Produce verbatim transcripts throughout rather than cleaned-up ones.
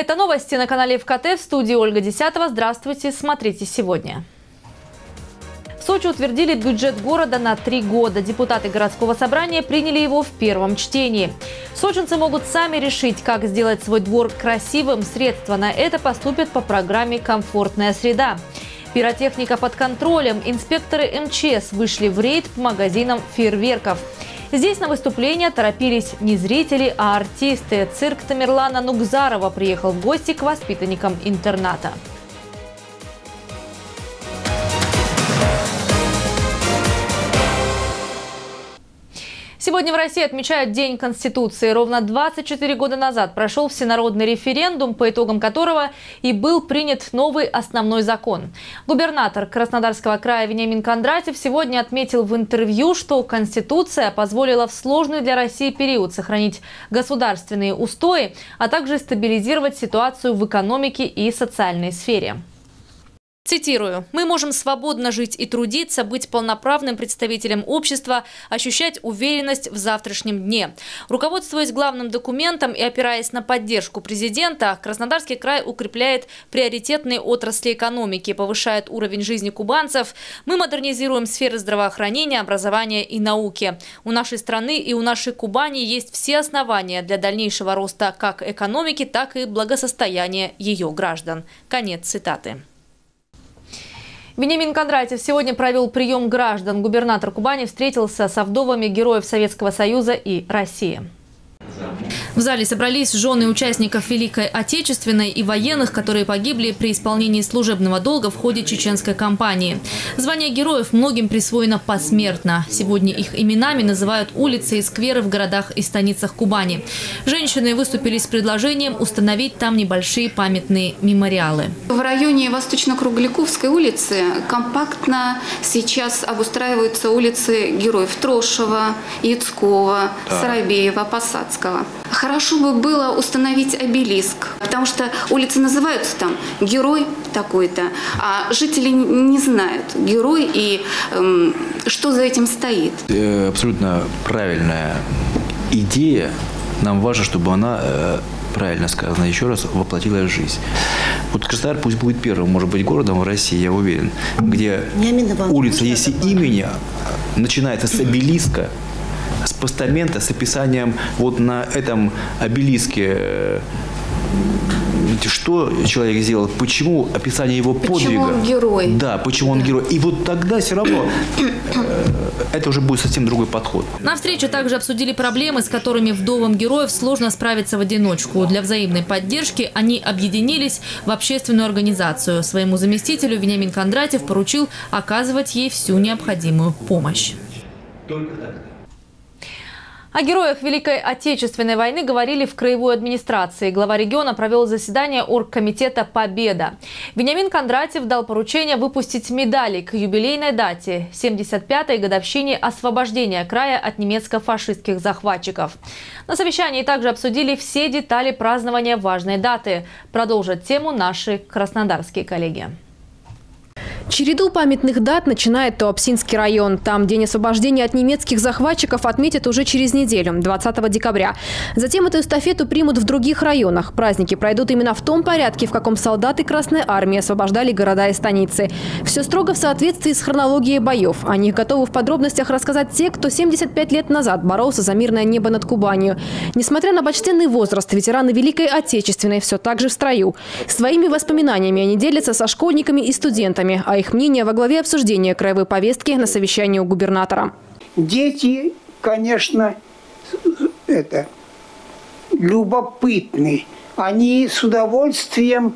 Это новости на канале Эфкате. В студии Ольга Десятова. Здравствуйте. Смотрите сегодня. В Сочи утвердили бюджет города на три года. Депутаты городского собрания приняли его в первом чтении. Сочинцы могут сами решить, как сделать свой двор красивым. Средства на это поступят по программе «Комфортная среда». Пиротехника под контролем. Инспекторы МЧС вышли в рейд по магазинам фейерверков. Здесь на выступление торопились не зрители, а артисты. Цирк Тамерлана Нугзарова приехал в гости к воспитанникам интерната. Сегодня в России отмечают День Конституции. Ровно двадцать четыре года назад прошел всенародный референдум, по итогам которого и был принят новый основной закон. Губернатор Краснодарского края Вениамин Кондратьев сегодня отметил в интервью, что Конституция позволила в сложный для России период сохранить государственные устои, а также стабилизировать ситуацию в экономике и социальной сфере. Цитирую. «Мы можем свободно жить и трудиться, быть полноправным представителем общества, ощущать уверенность в завтрашнем дне». Руководствуясь главным документом и опираясь на поддержку президента, Краснодарский край укрепляет приоритетные отрасли экономики, повышает уровень жизни кубанцев. Мы модернизируем сферы здравоохранения, образования и науки. У нашей страны и у нашей Кубани есть все основания для дальнейшего роста как экономики, так и благосостояния ее граждан. Конец цитаты. Вениамин Кондратьев сегодня провел прием граждан. Губернатор Кубани встретился со вдовами героев Советского Союза и России. В зале собрались жены участников Великой Отечественной и военных, которые погибли при исполнении служебного долга в ходе чеченской кампании. Звание героев многим присвоено посмертно. Сегодня их именами называют улицы и скверы в городах и станицах Кубани. Женщины выступили с предложением установить там небольшие памятные мемориалы. В районе Восточно-Кругляковской улицы компактно сейчас обустраиваются улицы героев Трошева, Яцкова, да. Сарабеева, Посадского. Хорошо бы было установить обелиск, потому что улицы называются там «Герой такой-то», а жители не знают «Герой» и эм, что за этим стоит. Абсолютно правильная идея. Нам важно, чтобы она, правильно сказано еще раз, воплотилась в жизнь. Вот Краснодар пусть будет первым, может быть, городом в России, я уверен, где улица, если имени, начинается с обелиска, с постамента, с описанием вот на этом обелиске, что человек сделал, почему, описание его подвига. Почему он герой. Да, почему он герой. И вот тогда все равно это уже будет совсем другой подход. На встрече также обсудили проблемы, с которыми вдовам героев сложно справиться в одиночку. Для взаимной поддержки они объединились в общественную организацию. Своему заместителю Вениамин Кондратьев поручил оказывать ей всю необходимую помощь. Только так. О героях Великой Отечественной войны говорили в краевой администрации. Глава региона провел заседание оргкомитета «Победа». Вениамин Кондратьев дал поручение выпустить медали к юбилейной дате – семьдесят пятой годовщине освобождения края от немецко-фашистских захватчиков. На совещании также обсудили все детали празднования важной даты. Продолжат тему наши краснодарские коллеги. Череду памятных дат начинает Туапсинский район. Там день освобождения от немецких захватчиков отметят уже через неделю, двадцатого декабря. Затем эту эстафету примут в других районах. Праздники пройдут именно в том порядке, в каком солдаты Красной Армии освобождали города и станицы. Все строго в соответствии с хронологией боев. О них готовы в подробностях рассказать те, кто семьдесят пять лет назад боролся за мирное небо над Кубанью. Несмотря на почтенный возраст, ветераны Великой Отечественной все так же в строю. Своими воспоминаниями они делятся со школьниками и студентами. А их мнение во главе обсуждения краевой повестки на совещании у губернатора. Дети, конечно, это, любопытны. Они с удовольствием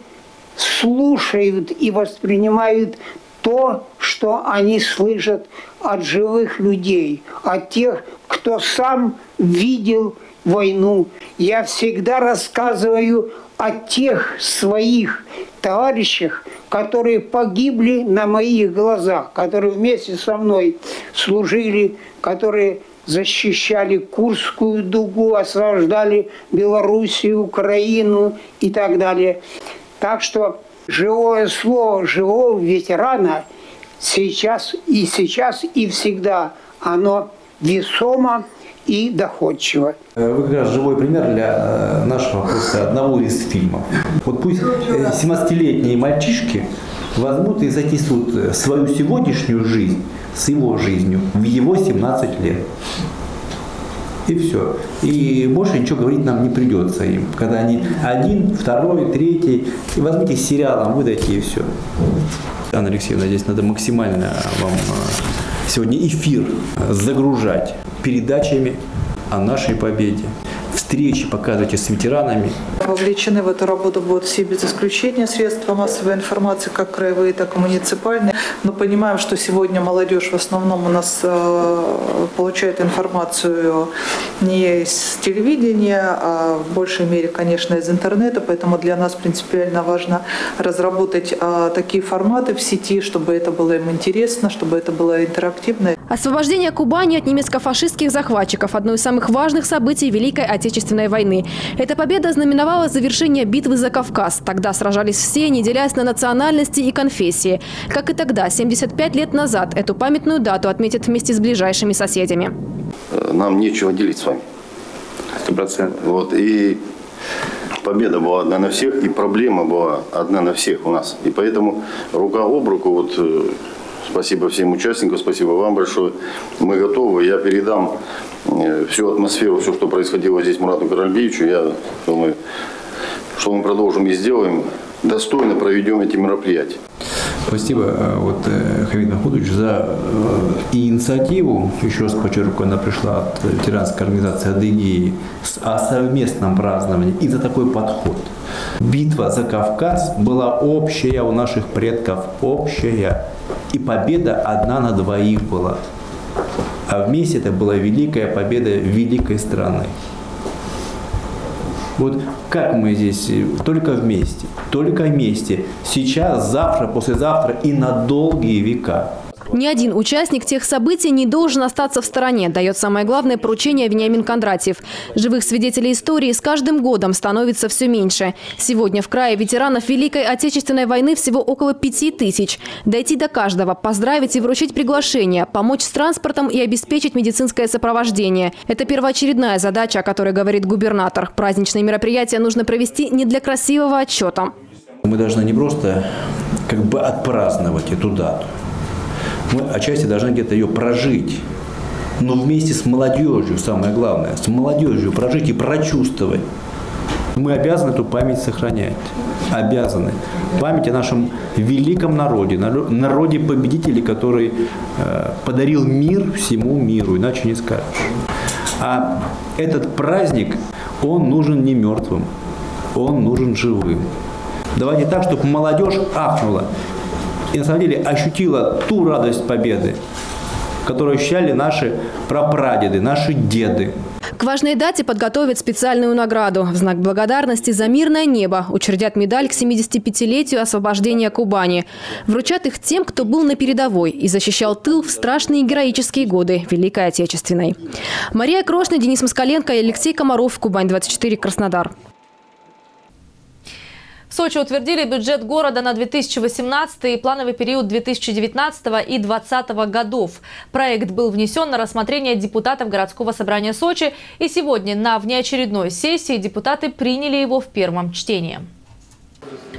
слушают и воспринимают то, что они слышат от живых людей, от тех, кто сам видел войну. Я всегда рассказываю о тех своих товарищах, которые погибли на моих глазах, которые вместе со мной служили, которые защищали Курскую дугу, освобождали Белоруссию, Украину и так далее. Так что живое слово живого ветерана сейчас и сейчас и всегда оно весомо и доходчиво. Вы как раз живой пример для нашего просто одного из фильмов. Вот пусть семнадцатилетние мальчишки возьмут и затесут свою сегодняшнюю жизнь с его жизнью в его семнадцать лет. И все. И больше ничего говорить нам не придется им. Когда они один, второй, третий, и возьмите сериалом, выдайте и все. Анна Алексеевна, здесь надо максимально вам сегодня эфир загружать передачами о нашей победе. Встречи показывайте с ветеранами. Вовлечены в эту работу будут все без исключения средства массовой информации, как краевые, так и муниципальные. Но понимаем, что сегодня молодежь в основном у нас э, получает информацию не с телевидения, а в большей мере, конечно, из интернета. Поэтому для нас принципиально важно разработать э, такие форматы в сети, чтобы это было им интересно, чтобы это было интерактивно. Освобождение Кубани от немецко-фашистских захватчиков – одно из самых важных событий Великой Отечественной войны. Эта победа знаменовала завершение битвы за Кавказ. Тогда сражались все, не делясь на национальности и конфессии. Как и тогда, семьдесят пять лет назад, эту памятную дату отметят вместе с ближайшими соседями. Нам нечего делить с вами. сто процентов. Вот, и победа была одна на всех, и проблема была одна на всех у нас. И поэтому рука об руку, вот, спасибо всем участникам, спасибо вам большое. Мы готовы, я передам всю атмосферу, все, что происходило здесь Мурату Каралбиевичу. Я думаю, что мы продолжим и сделаем, достойно проведем эти мероприятия. Спасибо вот, Хавид Нафудович, за инициативу, еще раз подчеркну, она пришла от ветеранской организации Адыгеи, о совместном праздновании и за такой подход. Битва за Кавказ была общая у наших предков, общая, и победа одна на двоих была. А вместе это была великая победа великой страны. Вот как мы здесь, только вместе, только вместе, сейчас, завтра, послезавтра и на долгие века. Ни один участник тех событий не должен остаться в стороне, дает самое главное поручение Вениамин Кондратьев. Живых свидетелей истории с каждым годом становится все меньше. Сегодня в крае ветеранов Великой Отечественной войны всего около пяти тысяч. Дойти до каждого, поздравить и вручить приглашение, помочь с транспортом и обеспечить медицинское сопровождение. Это первоочередная задача, о которой говорит губернатор. Праздничные мероприятия нужно провести не для красивого отчета. Мы должны не просто как бы отпраздновать эту дату. Мы отчасти должны где-то ее прожить, но вместе с молодежью, самое главное, с молодежью прожить и прочувствовать. Мы обязаны эту память сохранять, обязаны. Память о нашем великом народе, народе победителей, который подарил мир всему миру, иначе не скажешь. А этот праздник, он нужен не мертвым, он нужен живым. Давайте так, чтобы молодежь ахнула. И на самом деле ощутила ту радость победы, которую ощущали наши прапрадеды, наши деды. К важной дате подготовят специальную награду. В знак благодарности за мирное небо учредят медаль к семидесятипятилетию освобождения Кубани. Вручат их тем, кто был на передовой и защищал тыл в страшные героические годы Великой Отечественной. Мария Крошна, Денис Маскаленко и Алексей Комаров. Кубань двадцать четыре, Краснодар. В Сочи утвердили бюджет города на две тысячи восемнадцатый и плановый период две тысячи девятнадцатого и две тысячи двадцатого годов. Проект был внесен на рассмотрение депутатов городского собрания Сочи, и сегодня на внеочередной сессии депутаты приняли его в первом чтении.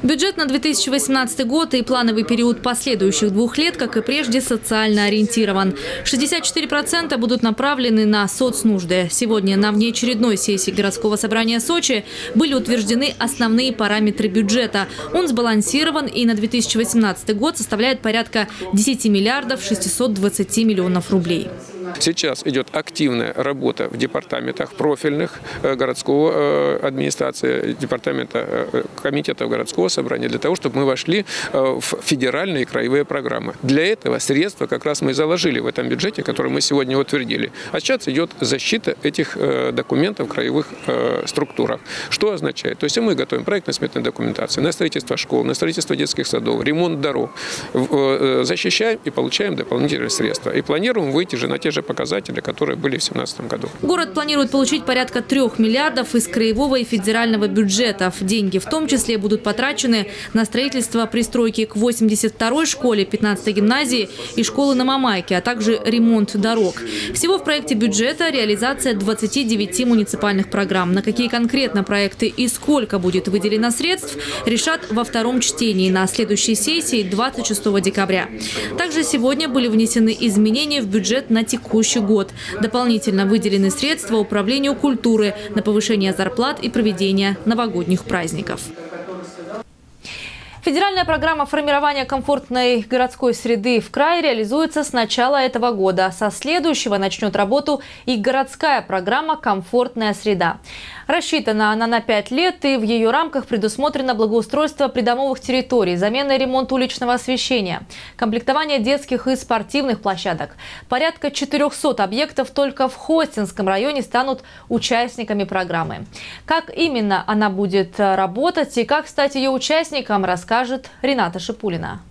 Бюджет на две тысячи восемнадцатый год и плановый период последующих двух лет, как и прежде, социально ориентирован. шестьдесят четыре процента будут направлены на соцнужды. Сегодня на внеочередной сессии городского собрания Сочи были утверждены основные параметры бюджета. Он сбалансирован и на две тысячи восемнадцатый год составляет порядка десяти миллиардов шестисот двадцати миллионов рублей. Сейчас идет активная работа в департаментах профильных городского администрации, департамента комитетов городского собрания, для того, чтобы мы вошли в федеральные и краевые программы. Для этого средства как раз мы и заложили в этом бюджете, который мы сегодня утвердили. А сейчас идет защита этих документов в краевых структурах. Что означает? То есть мы готовим проектно-сметную документацию на строительство школ, на строительство детских садов, ремонт дорог. Защищаем и получаем дополнительные средства. И планируем выйти же на те же показатели, которые были в две тысячи семнадцатом году. Город планирует получить порядка трёх миллиардов из краевого и федерального бюджетов. Деньги в том числе будут потрачены на строительство пристройки к восемьдесят второй школе, пятнадцатой гимназии и школы на Мамайке, а также ремонт дорог. Всего в проекте бюджета реализация двадцати девяти муниципальных программ. На какие конкретно проекты и сколько будет выделено средств, решат во втором чтении на следующей сессии двадцать шестого декабря. Также сегодня были внесены изменения в бюджет на текущий год. Дополнительно выделены средства управлению культуры на повышение зарплат и проведение новогодних праздников. Федеральная программа формирования комфортной городской среды в крае реализуется с начала этого года. Со следующего начнет работу и городская программа «Комфортная среда». Рассчитана она на пять лет, и в ее рамках предусмотрено благоустройство придомовых территорий, замена и ремонт уличного освещения, комплектование детских и спортивных площадок. Порядка четырёхсот объектов только в Хостинском районе станут участниками программы. Как именно она будет работать и как стать ее участником, расскажет Рената Шипулина.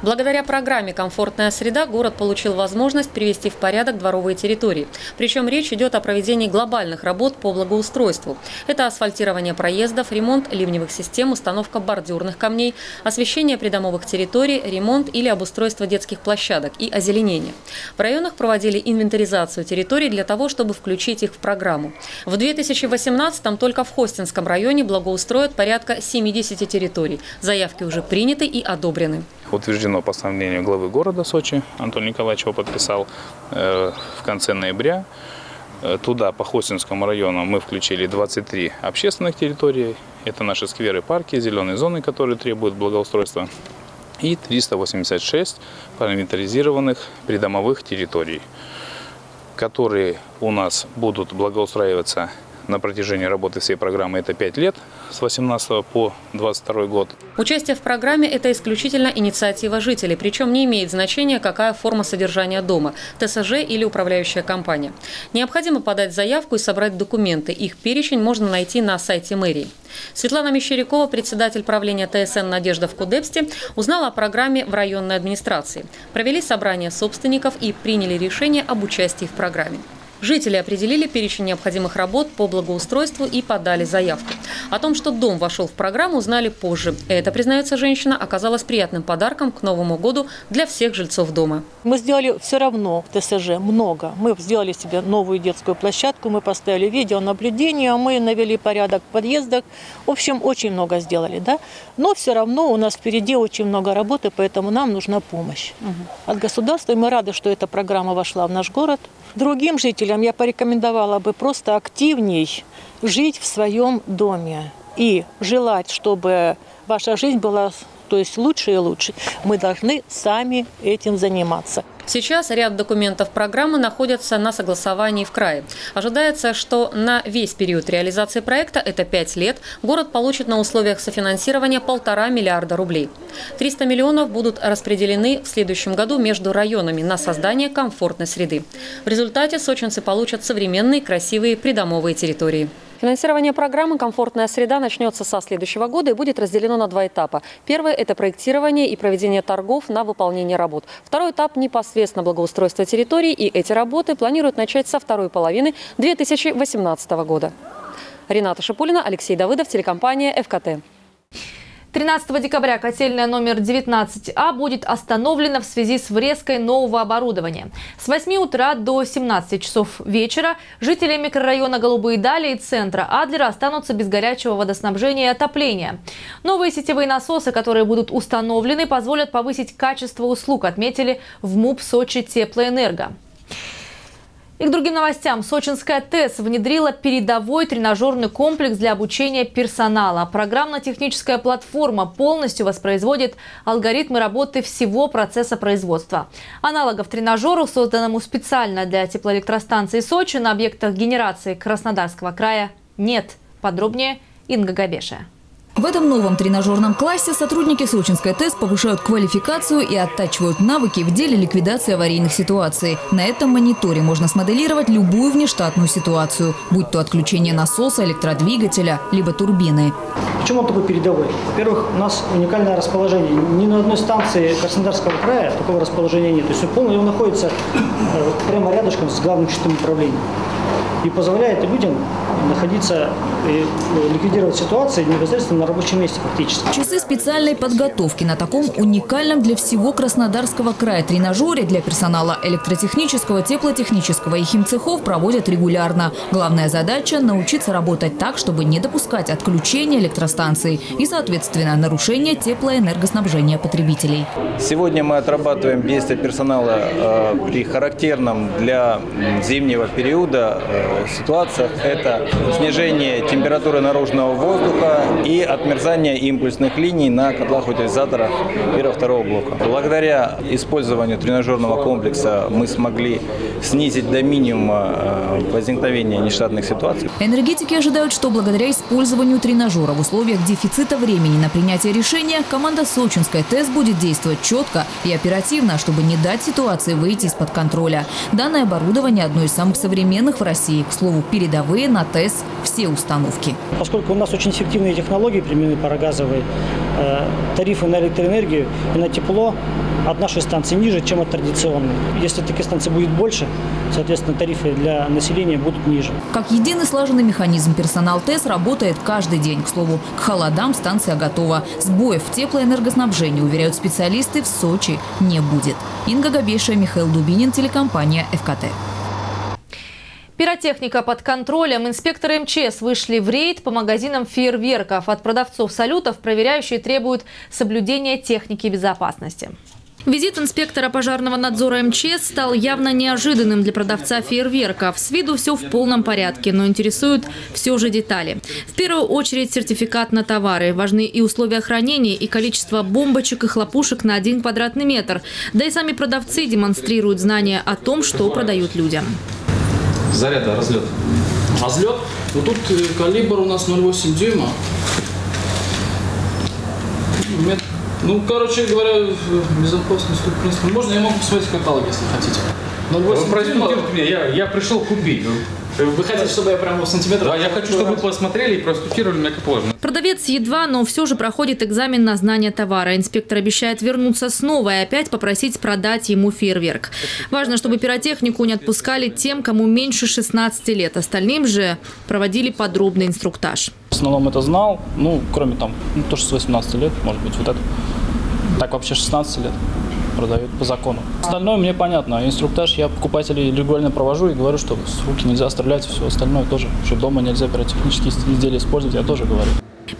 Благодаря программе «Комфортная среда» город получил возможность привести в порядок дворовые территории. Причем речь идет о проведении глобальных работ по благоустройству. Это асфальтирование проездов, ремонт ливневых систем, установка бордюрных камней, освещение придомовых территорий, ремонт или обустройство детских площадок и озеленение. В районах проводили инвентаризацию территорий для того, чтобы включить их в программу. В две тысячи восемнадцатом только в Хостинском районе благоустроят порядка семидесяти территорий. Заявки уже приняты и одобрены. Утверждено постановление главы города Сочи, Анатолий Николаевич его подписал э, в конце ноября. Туда по Хостинскому району мы включили двадцать три общественных территории. Это наши скверы, парки, зеленые зоны, которые требуют благоустройства. И триста восемьдесят шесть параметризированных придомовых территорий, которые у нас будут благоустраиваться на протяжении работы всей программы. Это пять лет, с восемнадцатого по двадцать второй год. Участие в программе – это исключительно инициатива жителей, причем не имеет значения, какая форма содержания дома – ТСЖ или управляющая компания. Необходимо подать заявку и собрать документы. Их перечень можно найти на сайте мэрии. Светлана Мещерякова, председатель правления ТСН «Надежда» в Кудепсте, узнала о программе в районной администрации. Провели собрание собственников и приняли решение об участии в программе. Жители определили перечень необходимых работ по благоустройству и подали заявку. О том, что дом вошел в программу, узнали позже. Это, признается женщина, оказалось приятным подарком к Новому году для всех жильцов дома. Мы сделали все равно в ТСЖ много. Мы сделали себе новую детскую площадку, мы поставили видеонаблюдение, мы навели порядок в подъездах. В общем, очень много сделали, да? Но все равно у нас впереди очень много работы, поэтому нам нужна помощь от государства. И мы рады, что эта программа вошла в наш город. Другим жителям я порекомендовала бы просто активней жить в своем доме и желать, чтобы ваша жизнь была, то есть, лучше и лучше. Мы должны сами этим заниматься. Сейчас ряд документов программы находятся на согласовании в крае. Ожидается, что на весь период реализации проекта, это пять лет, город получит на условиях софинансирования полтора миллиарда рублей. триста миллионов будут распределены в следующем году между районами на создание комфортной среды. В результате сочинцы получат современные, красивые придомовые территории. Финансирование программы «Комфортная среда» начнется со следующего года и будет разделено на два этапа. Первый – это проектирование и проведение торгов на выполнение работ. Второй этап – непосредственно благоустройство территории, и эти работы планируют начать со второй половины две тысячи восемнадцатого года. Рената Шипулина, Алексей Давыдов, телекомпания «ФКТ». тринадцатого декабря котельная номер девятнадцать А будет остановлена в связи с врезкой нового оборудования. С восьми утра до семнадцати часов вечера жители микрорайона Голубые Дали и центра Адлера останутся без горячего водоснабжения и отопления. Новые сетевые насосы, которые будут установлены, позволят повысить качество услуг, отметили в МУП «Сочи Теплоэнерго». И к другим новостям. Сочинская ТЭС внедрила передовой тренажерный комплекс для обучения персонала. Программно-техническая платформа полностью воспроизводит алгоритмы работы всего процесса производства. Аналогов тренажеру, созданному специально для теплоэлектростанции Сочи на объектах генерации Краснодарского края, нет. Подробнее Инга Габешия. В этом новом тренажерном классе сотрудники сочинской ТЭС повышают квалификацию и оттачивают навыки в деле ликвидации аварийных ситуаций. На этом мониторе можно смоделировать любую внештатную ситуацию, будь то отключение насоса, электродвигателя, либо турбины. Почему он такой передовой? Во-первых, у нас уникальное расположение. Ни на одной станции Краснодарского края такого расположения нет. То есть он, он находится прямо рядышком с главным штабом управления. И позволяет людям находиться и ликвидировать ситуации непосредственно на рабочем месте фактически. Часы специальной подготовки на таком уникальном для всего Краснодарского края тренажере для персонала электротехнического, теплотехнического и химцехов проводят регулярно. Главная задача – научиться работать так, чтобы не допускать отключения электростанций и, соответственно, нарушения теплоэнергоснабжения потребителей. Сегодня мы отрабатываем действия персонала э, при характерном для зимнего периода э, ситуациях. Это снижение температуры наружного воздуха и отмерзание импульсных линий на котлах утилизаторах первого и второго блока. Благодаря использованию тренажерного комплекса мы смогли снизить до минимума возникновение нештатных ситуаций. Энергетики ожидают, что благодаря использованию тренажера в условиях дефицита времени на принятие решения команда сочинской ТЭС будет действовать четко и оперативно, чтобы не дать ситуации выйти из-под контроля. Данное оборудование одно из самых современных в России. К слову, передовые на ТЭС все установки. Поскольку у нас очень эффективные технологии применены парогазовые, э, тарифы на электроэнергию и на тепло от нашей станции ниже, чем от традиционной. Если таких станций будет больше, соответственно, тарифы для населения будут ниже. Как единый слаженный механизм персонал ТЭС работает каждый день. К слову, к холодам станция готова. Сбоев в теплоэнергоснабжении, уверяют специалисты, в Сочи не будет. Инга Габешия, Михаил Дубинин, телекомпания «Эфкате». Пиротехника под контролем. Инспекторы МЧС вышли в рейд по магазинам фейерверков. От продавцов салютов проверяющие требуют соблюдения техники безопасности. Визит инспектора пожарного надзора МЧС стал явно неожиданным для продавца фейерверков. С виду все в полном порядке, но интересуют все же детали. В первую очередь сертификат на товары. Важны и условия хранения, и количество бомбочек и хлопушек на один квадратный метр. Да и сами продавцы демонстрируют знания о том, что продают людям. Заряда, разлет. Разлет? Вот тут калибр у нас ноль целых восемь десятых дюйма. Ну, короче говоря, безопасность тут, в принципе, можно. Я могу посмотреть каталог, если хотите. ноль целых восемь десятых. Простите меня, я, я пришел купить. Вы хотите, чтобы я прямо в сантиметр? Да, я хочу, чтобы вы посмотрели и простукировали меня как положено. Продавец едва, но все же проходит экзамен на знание товара. Инспектор обещает вернуться снова и опять попросить продать ему фейерверк. Важно, чтобы пиротехнику не отпускали тем, кому меньше шестнадцати лет. Остальным же проводили подробный инструктаж. В основном это знал, ну, кроме там, ну, то, что с восемнадцати лет, может быть, вот это. Так вообще шестнадцати лет продают по закону. Остальное мне понятно. Инструктаж я покупателей регулярно провожу и говорю, что с руки нельзя стрелять, все остальное тоже. Что дома нельзя пиротехнические изделия использовать, я тоже говорю.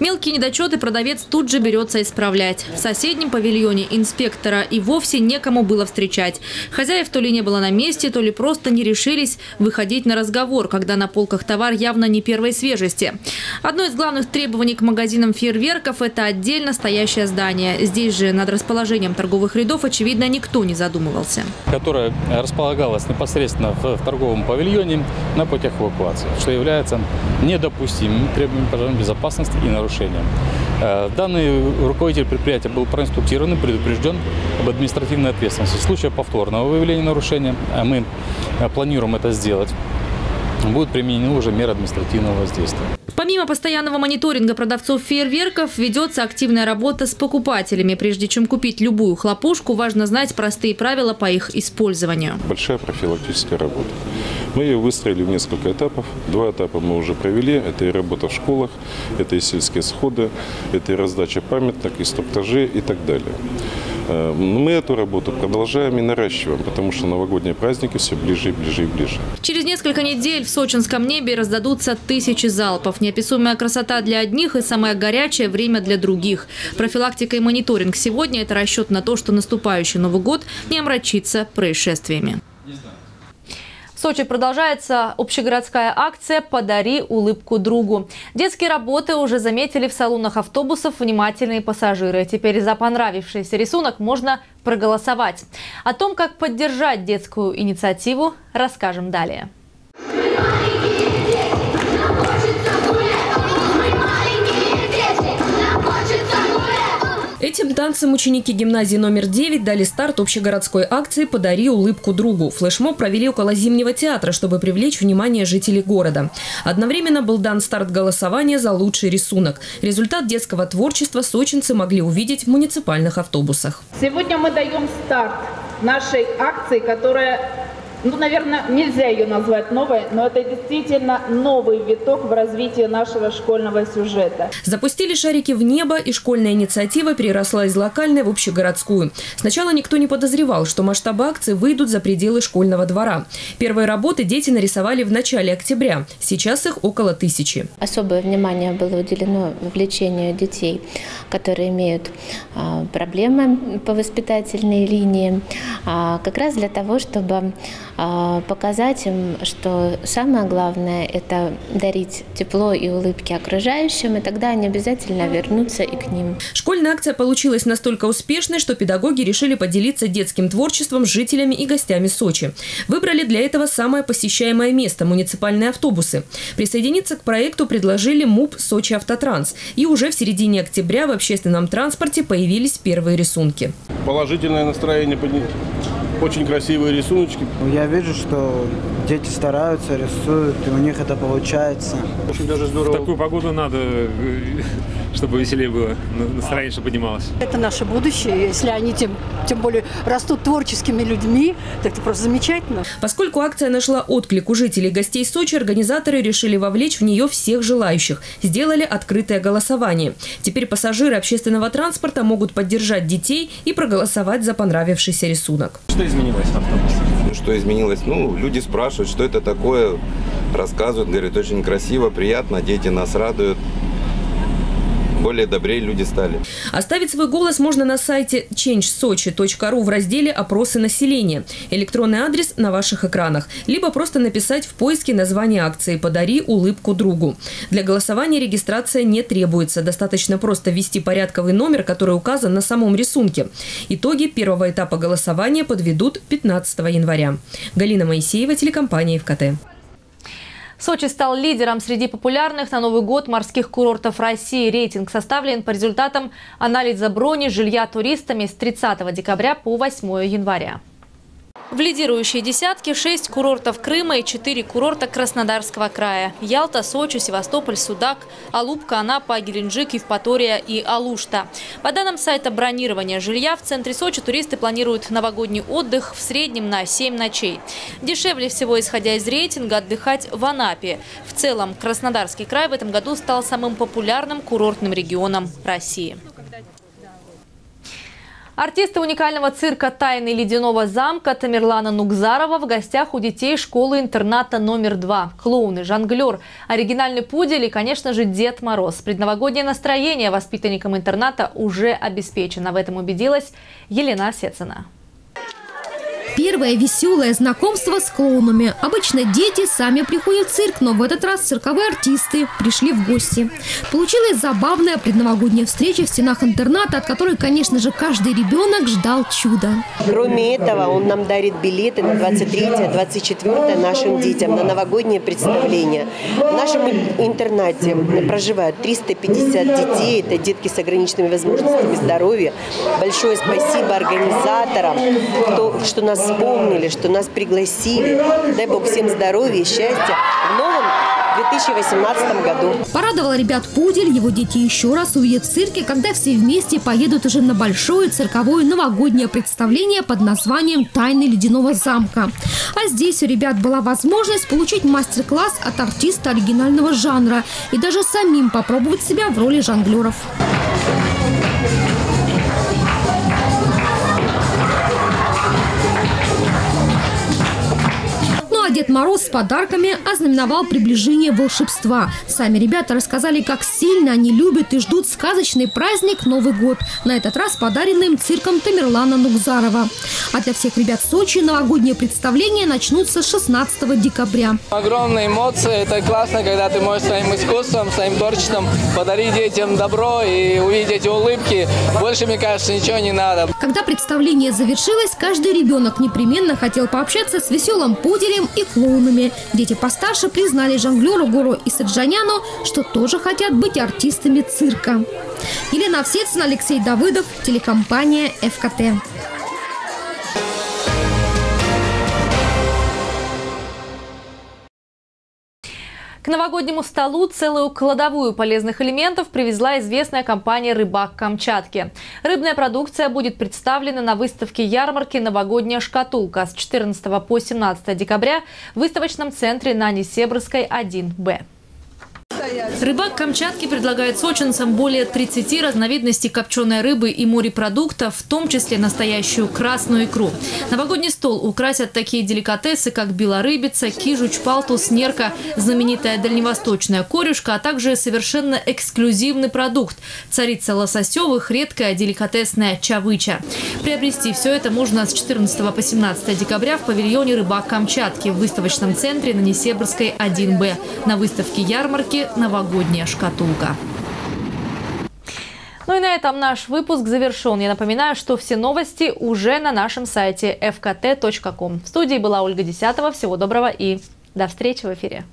Мелкие недочеты продавец тут же берется исправлять. В соседнем павильоне инспектора и вовсе некому было встречать. Хозяев то ли не было на месте, то ли просто не решились выходить на разговор, когда на полках товар явно не первой свежести. Одно из главных требований к магазинам фейерверков – это отдельно стоящее здание. Здесь же над расположением торговых рядов, очевидно, никто не задумывался. Которая располагалась непосредственно в, в торговом павильоне на путях эвакуации, что является недопустимым требованием пожарной безопасности и нарушением. Данный руководитель предприятия был проинструктирован и предупрежден об административной ответственности. В случае повторного выявления нарушения, а мы планируем это сделать, будут применены уже меры административного воздействия. Помимо постоянного мониторинга продавцов фейерверков, ведется активная работа с покупателями. Прежде чем купить любую хлопушку, важно знать простые правила по их использованию. Большая профилактическая работа. Мы ее выстроили в несколько этапов. Два этапа мы уже провели. Это и работа в школах, это и сельские сходы, это и раздача памяток, инструктажи и так далее. Мы эту работу продолжаем и наращиваем, потому что новогодние праздники все ближе и ближе и ближе. Через несколько недель в сочинском небе раздадутся тысячи залпов. Неописуемая красота для одних и самое горячее время для других. Профилактика и мониторинг сегодня – это расчет на то, что наступающий Новый год не омрачится происшествиями. В Сочи продолжается общегородская акция «Подари улыбку другу». Детские работы уже заметили в салонах автобусов внимательные пассажиры. Теперь за понравившийся рисунок можно проголосовать. О том, как поддержать детскую инициативу, расскажем далее. Этим танцем ученики гимназии номер девять дали старт общегородской акции «Подари улыбку другу». Флешмоб провели около Зимнего театра, чтобы привлечь внимание жителей города. Одновременно был дан старт голосования за лучший рисунок. Результат детского творчества сочинцы могли увидеть в муниципальных автобусах. Сегодня мы даем старт нашей акции, которая, ну, наверное, нельзя ее назвать новой, но это действительно новый виток в развитии нашего школьного сюжета. Запустили шарики в небо, и школьная инициатива переросла из локальной в общегородскую. Сначала никто не подозревал, что масштабы акции выйдут за пределы школьного двора. Первые работы дети нарисовали в начале октября. Сейчас их около тысячи. Особое внимание было уделено вовлечению детей, которые имеют проблемы по воспитательной линии, как раз для того, чтобы показать им, что самое главное – это дарить тепло и улыбки окружающим, и тогда они обязательно вернутся и к ним. Школьная акция получилась настолько успешной, что педагоги решили поделиться детским творчеством с жителями и гостями Сочи. Выбрали для этого самое посещаемое место – муниципальные автобусы. Присоединиться к проекту предложили МУП «Сочи Автотранс». И уже в середине октября в общественном транспорте появились первые рисунки. Положительное настроение поднялось. Очень красивые рисуночки. Я вижу, что дети стараются, рисуют, и у них это получается. Очень даже здорово. В такую погоду надо, чтобы веселее было, настроение, чтобы поднималось. Это наше будущее. Если они тем, тем более растут творческими людьми, так это просто замечательно. Поскольку акция нашла отклик у жителей и гостей Сочи, организаторы решили вовлечь в нее всех желающих. Сделали открытое голосование. Теперь пассажиры общественного транспорта могут поддержать детей и проголосовать за понравившийся рисунок. Что изменилось в автобусе? Что изменилось? Ну, люди спрашивают, что это такое, рассказывают, говорят, очень красиво, приятно, дети нас радуют. Более добрее люди стали. Оставить свой голос можно на сайте чейндж сочи точка ру в разделе «Опросы населения». Электронный адрес на ваших экранах. Либо просто написать в поиске название акции «Подари улыбку другу». Для голосования регистрация не требуется. Достаточно просто ввести порядковый номер, который указан на самом рисунке. Итоги первого этапа голосования подведут пятнадцатого января. Галина Моисеева, телекомпания «Эфкате». Сочи стал лидером среди популярных на Новый год морских курортов России. Рейтинг составлен по результатам анализа брони жилья туристами с тридцатого декабря по восьмое января. В лидирующей десятке шесть курортов Крыма и четыре курорта Краснодарского края. Ялта, Сочи, Севастополь, Судак, Алупка, Анапа, Геленджик, Евпатория и Алушта. По данным сайта бронирования жилья, в центре Сочи туристы планируют новогодний отдых в среднем на семь ночей. Дешевле всего, исходя из рейтинга, отдыхать в Анапе. В целом, Краснодарский край в этом году стал самым популярным курортным регионом России. Артисты уникального цирка «Тайны ледяного замка» Тамерлана Нугзарова в гостях у детей школы-интерната номер два. Клоуны, жонглер, оригинальный пудель и, конечно же, Дед Мороз. Предновогоднее настроение воспитанникам интерната уже обеспечено. В этом убедилась Елена Авсецина. Первое веселое знакомство с клоунами. Обычно дети сами приходят в цирк, но в этот раз цирковые артисты пришли в гости. Получилась забавная предновогодняя встреча в стенах интерната, от которой, конечно же, каждый ребенок ждал чуда. Кроме этого, он нам дарит билеты на двадцать третье, двадцать четвёртое нашим детям, на новогоднее представление. В нашем интернате проживают триста пятьдесят детей, это детки с ограниченными возможностями здоровья. Большое спасибо организаторам, кто, что нас вспомнили, что нас пригласили. Дай Бог всем здоровья и счастья в новом две тысячи восемнадцатом году. Порадовал ребят пудель, его дети еще раз увидят в цирке, когда все вместе поедут уже на большое цирковое новогоднее представление под названием «Тайны ледяного замка». А здесь у ребят была возможность получить мастер-класс от артиста оригинального жанра и даже самим попробовать себя в роли жонглеров. Дед Мороз с подарками ознаменовал приближение волшебства. Сами ребята рассказали, как сильно они любят и ждут сказочный праздник Новый год. На этот раз подаренным цирком Тамерлана Нугзарова. А для всех ребят Сочи новогодние представления начнутся шестнадцатого декабря. Огромные эмоции. Это классно, когда ты можешь своим искусством, своим творчеством подарить детям добро и увидеть эти улыбки. Больше, мне кажется, ничего не надо. Когда представление завершилось, каждый ребенок непременно хотел пообщаться с веселым пуделем и клоунами. Дети постарше признали жонглеру Гору и Саджаняну, что тоже хотят быть артистами цирка. Елена Авсецин, Алексей Давыдов, телекомпания «Эфкате». К новогоднему столу целую кладовую полезных элементов привезла известная компания «Рыбак Камчатки». Рыбная продукция будет представлена на выставке ярмарки «Новогодняя шкатулка» с четырнадцатого по семнадцатое декабря в выставочном центре на Несебрской один Б. Рыбак Камчатки предлагает сочинцам более тридцати разновидностей копченой рыбы и морепродуктов, в том числе настоящую красную икру. Новогодний стол украсят такие деликатесы, как белорыбица, кижуч, палтус, нерка, знаменитая дальневосточная корюшка, а также совершенно эксклюзивный продукт – царица лососевых, редкая деликатесная чавыча. Приобрести все это можно с четырнадцатого по семнадцатое декабря в павильоне «Рыбак Камчатки» в выставочном центре на Несебрской один Б на выставке ярмарки «Новогодняя шкатулка». Ну и на этом наш выпуск завершен. Я напоминаю, что все новости уже на нашем сайте эф ка тэ точка ком. В студии была Ольга Десятова. Всего доброго и до встречи в эфире.